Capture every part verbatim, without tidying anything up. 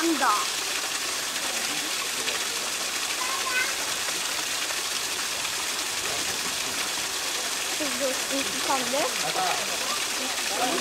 panda. Tam zaten karnesi. Ulan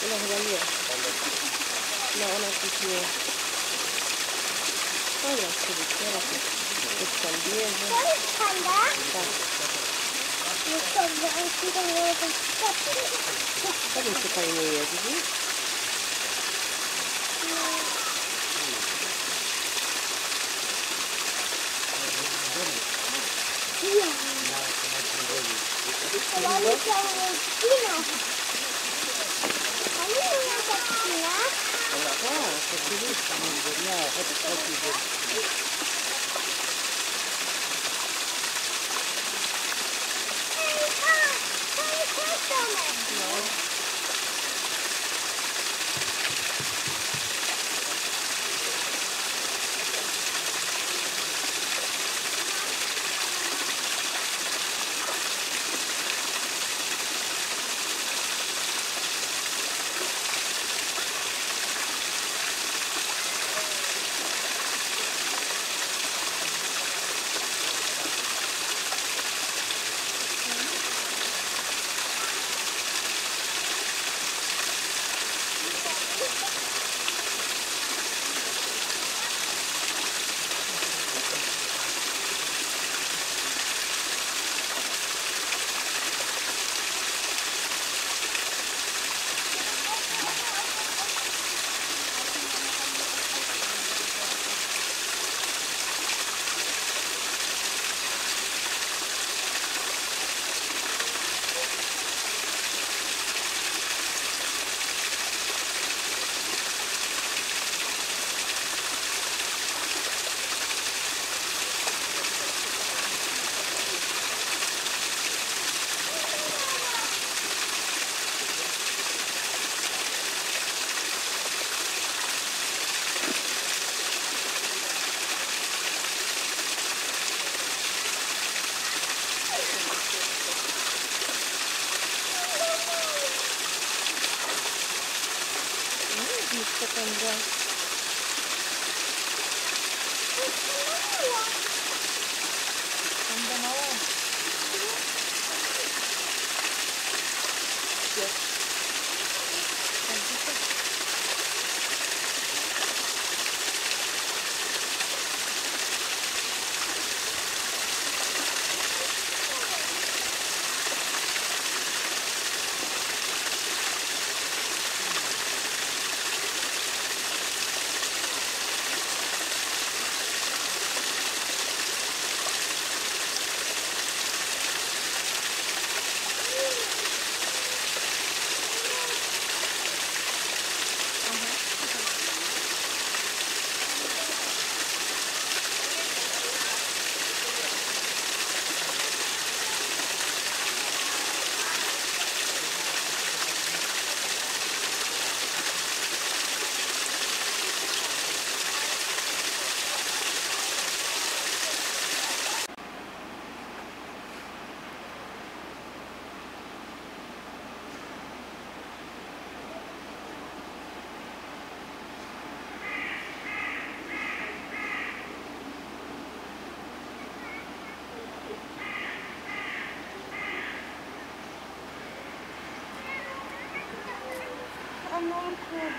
geliyor. Ne ona gidiyor. Hayır, şöyle şöyle. Sen diye. Sen de. Sen de öyle bir şey yapıyor. Kalau ni kalau Cina, kami orang tak Cina. Kalau tak, sekilas kami Cina, hati hati Cina. Saya tak, saya tak sama.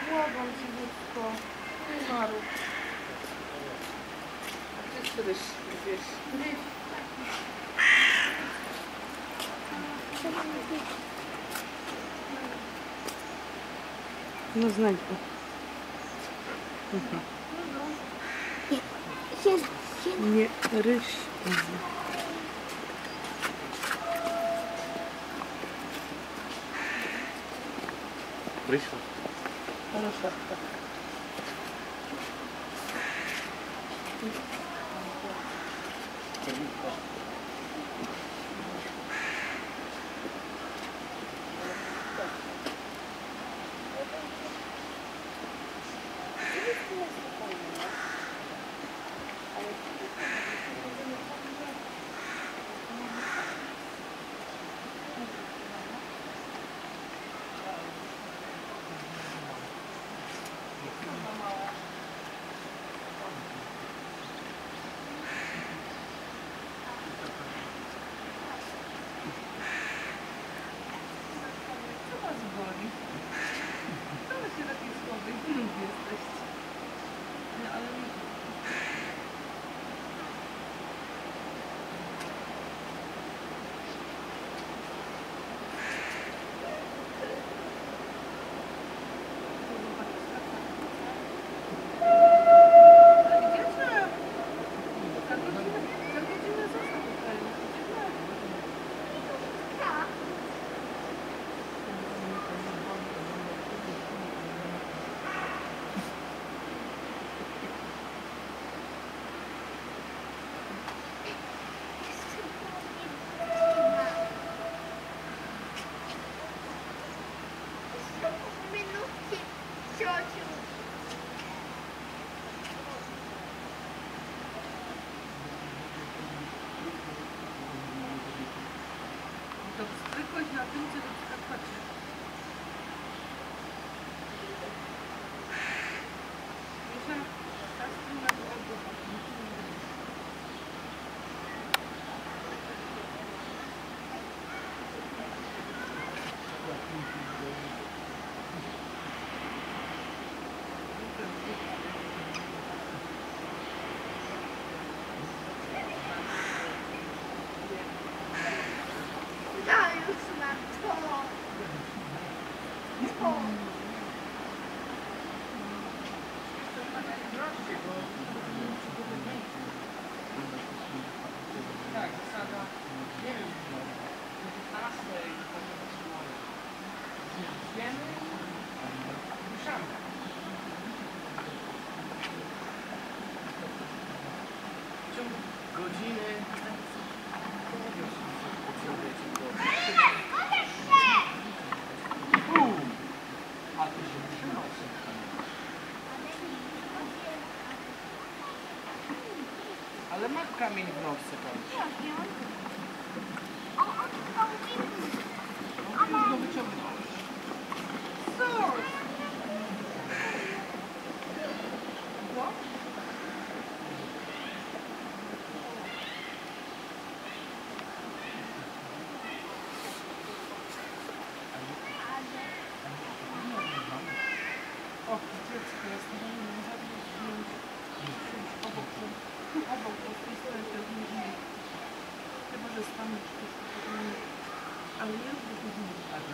Błagam Cię, dziecko. Nie marów. Ty kiedyś gdzieś. Gdzieś. No znajdź go. Nie ryś. Ryśla. Хорошо. Kamień w nocy kończy. On go wyciągnął. O, dziecko jest nie obok po tej stronie to nie chyba, że stanę czy ale nie lubię to nie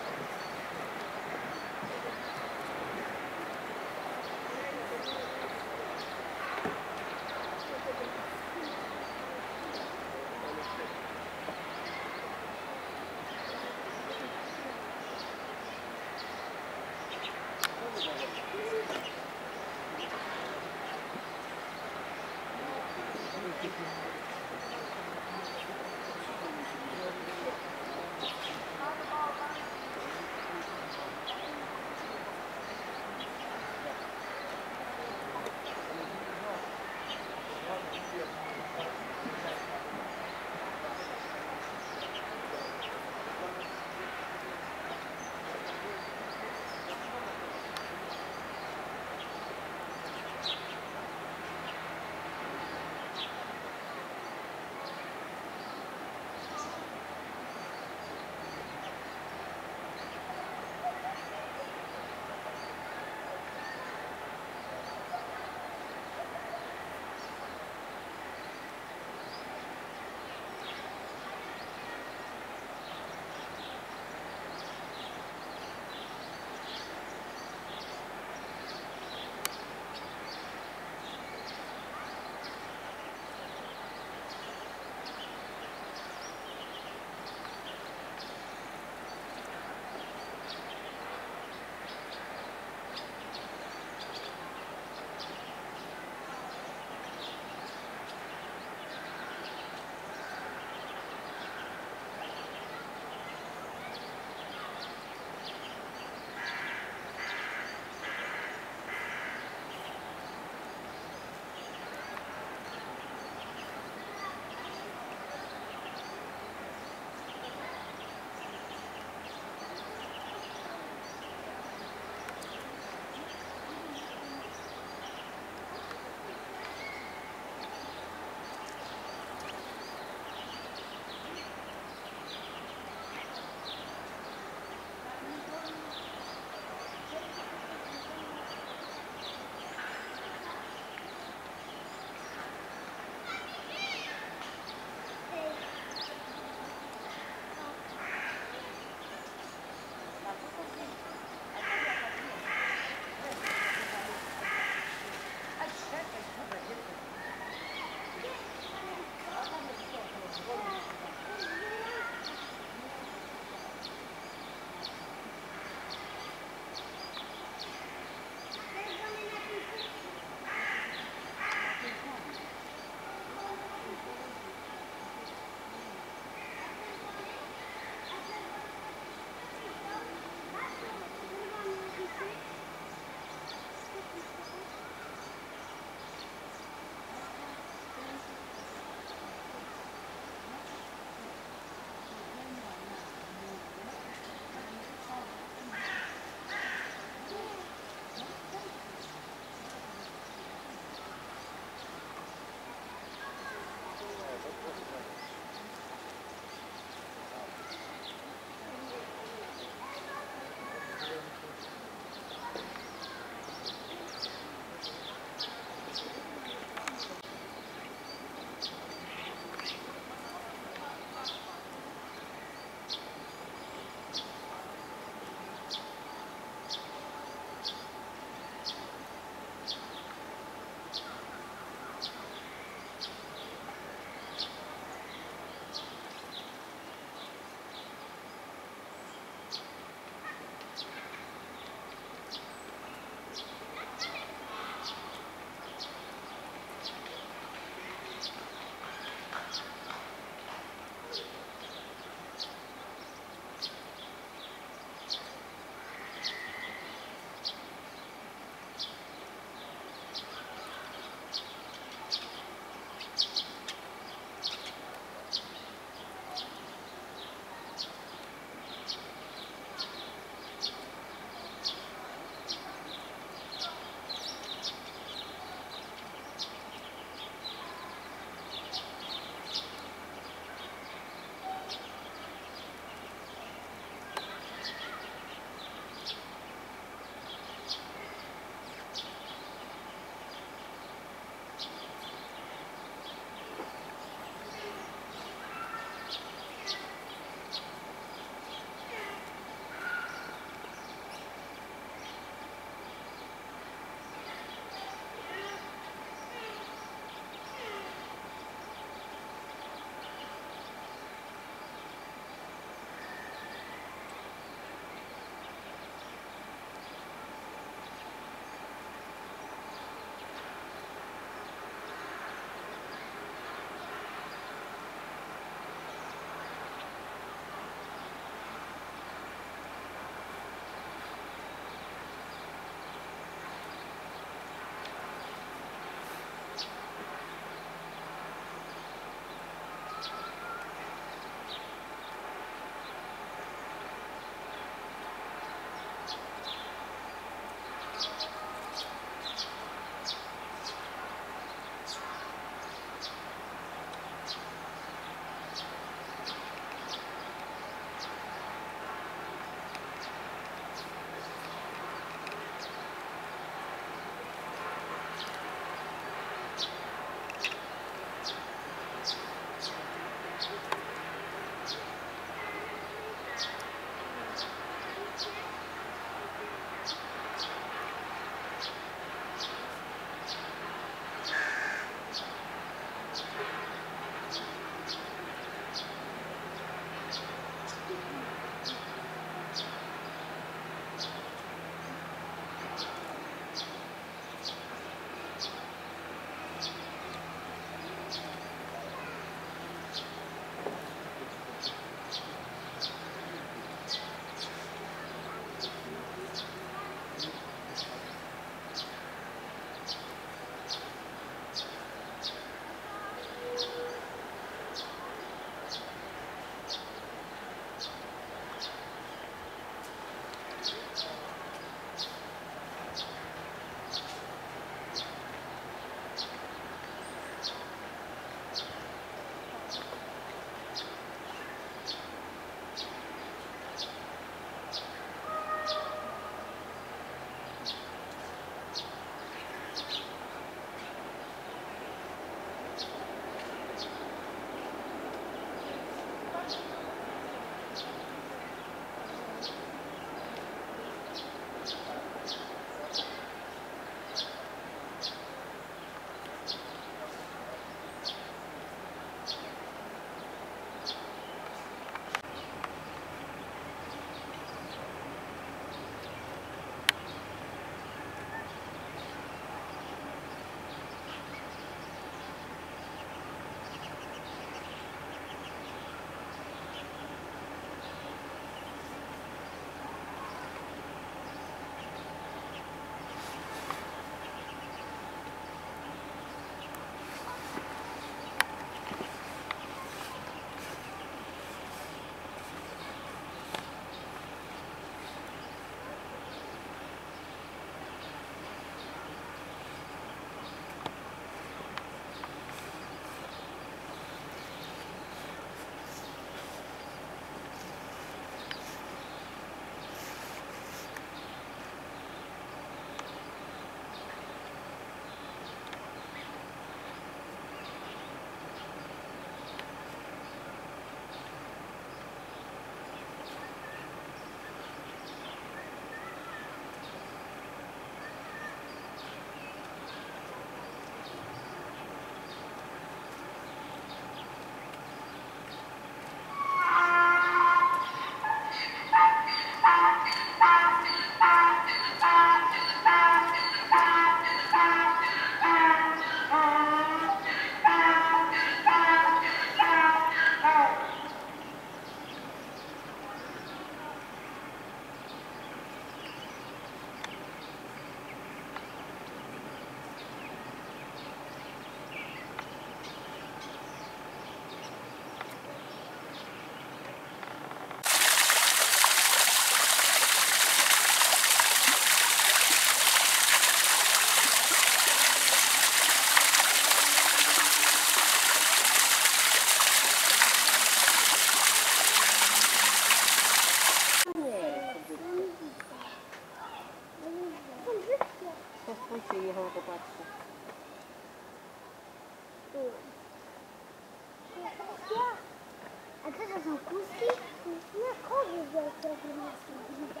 A to są kuski? No obie wielkie gromadzki widzę.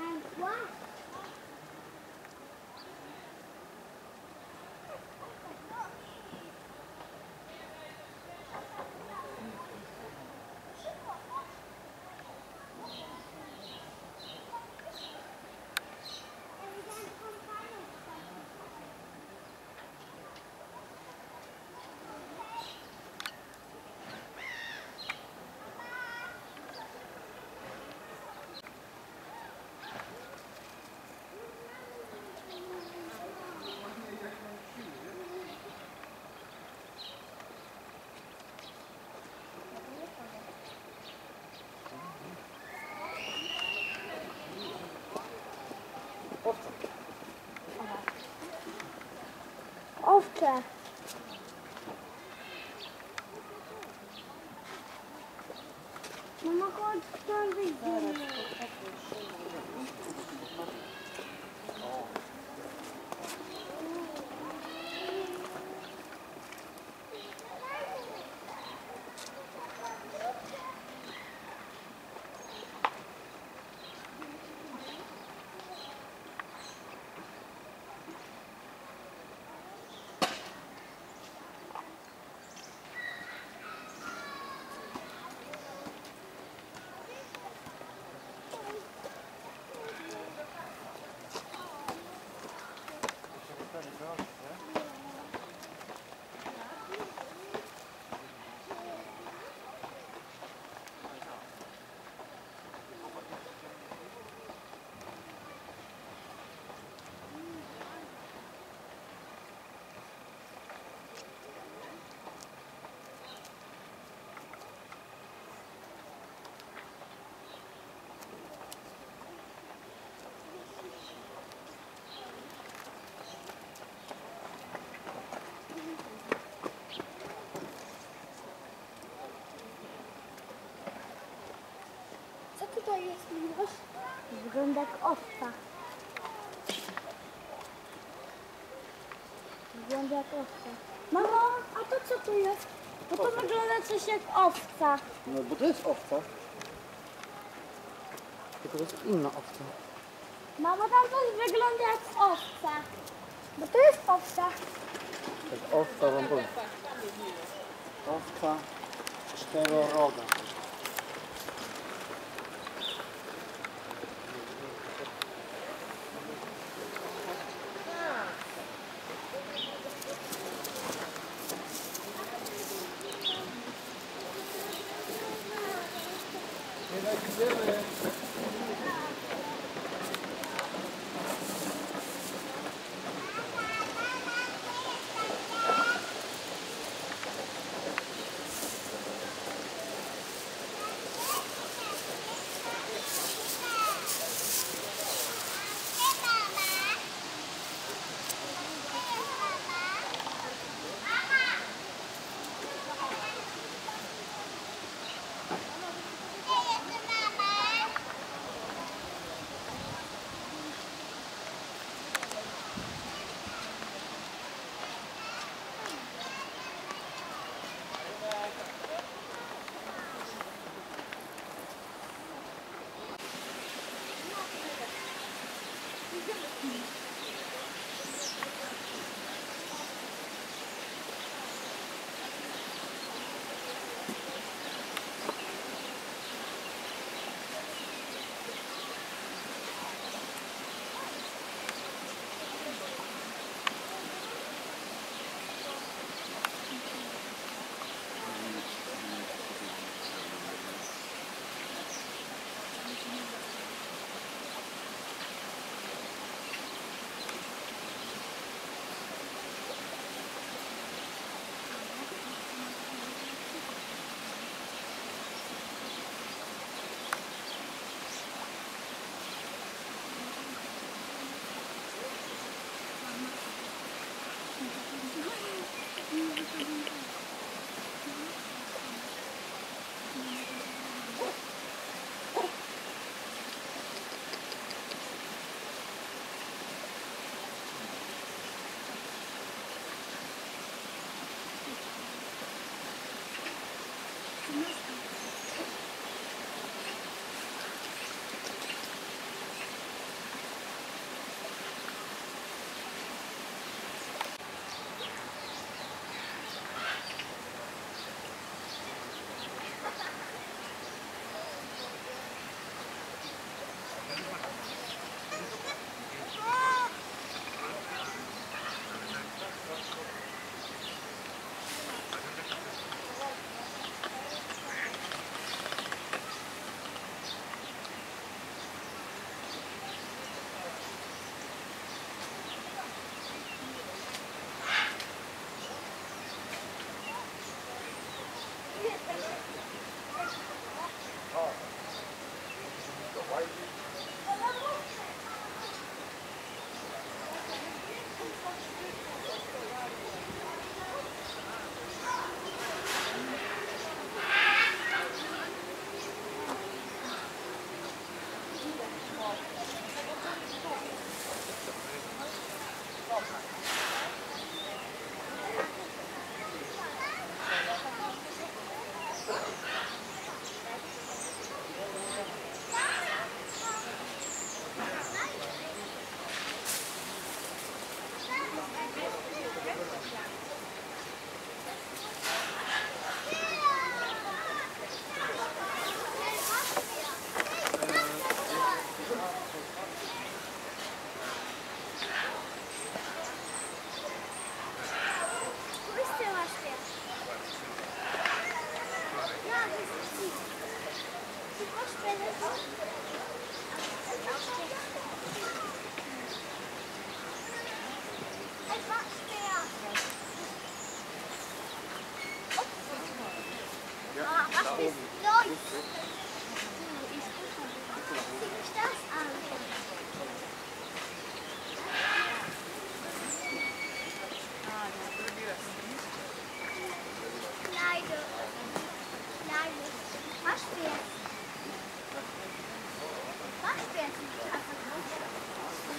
Mają tła? Owcze. Mama, chodź, tam wyjdziemy. To jest miłość. Wygląda jak owca. Wygląda jak owca. Mamo, a to co tu jest? Bo to owca. Wygląda coś jak owca. No bo to jest owca. Tylko to jest inna owca. Mamo, tam coś wygląda jak owca. Bo to jest owca. To jest owca, wam powiem. Owca czteroroga.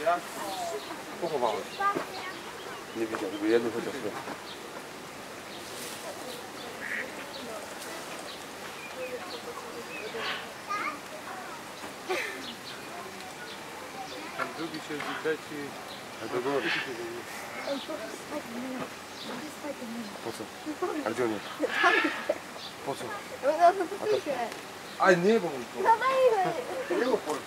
Ja? Pochowałem. Nie widziałem, żeby jedno chociaż nie. Ten drugi się widleci. A do góry. Po co? A gdzie on jest? Po co? A to... nie, bo on tu. Nie go wchodzę.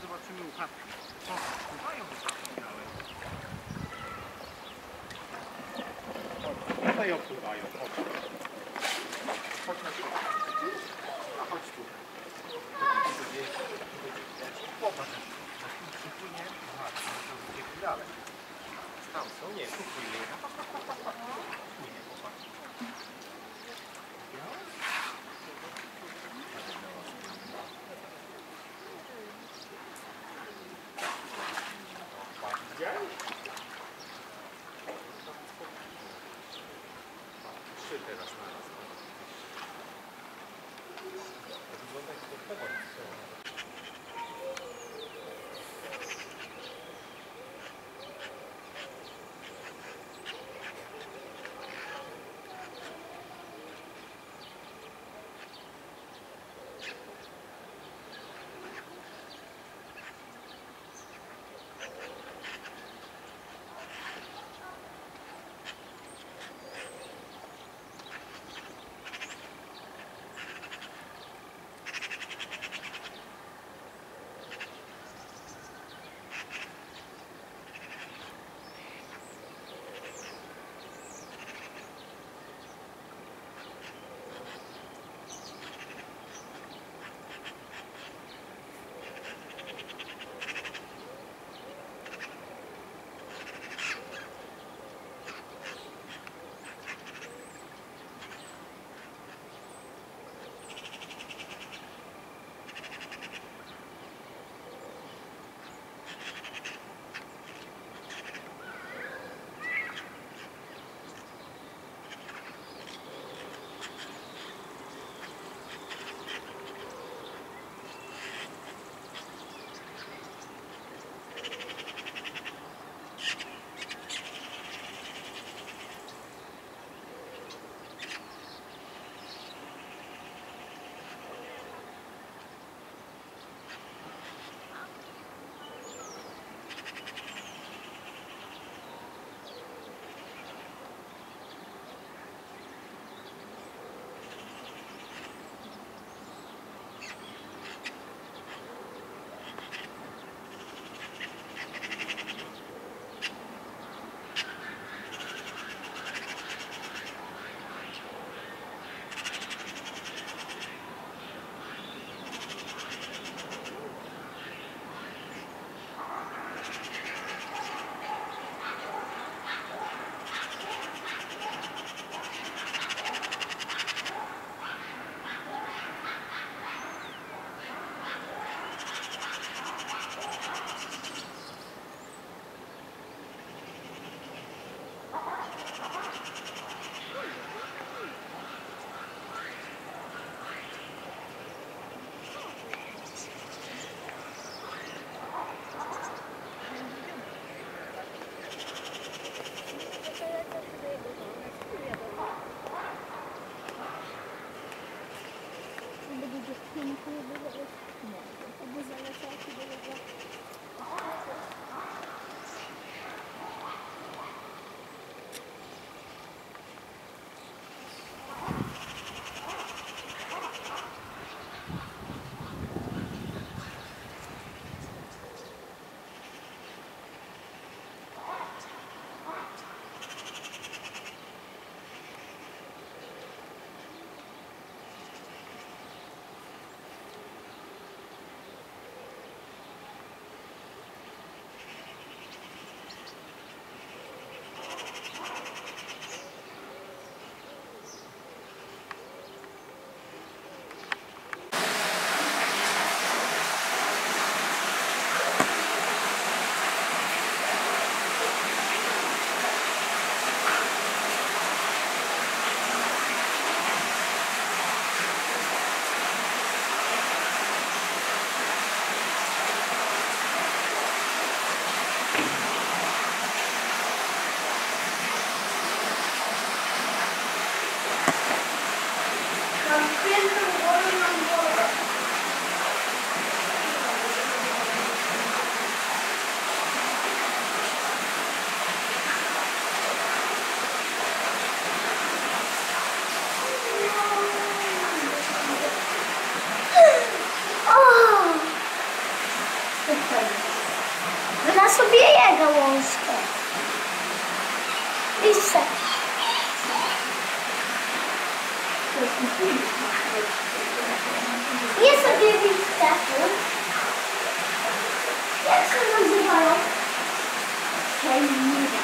Zobaczymy uchapki. Co mają uchapki? Chodź, tutaj opływają. Chodź. Chodź na środek. A chodź tu. Popatrz. Przypłynie. Gdzie dalej? Tam są? Nie, tu płynie. Płynie, popatrz. Lisa. Nie sobie witacie. Jak się nazywają? Hej,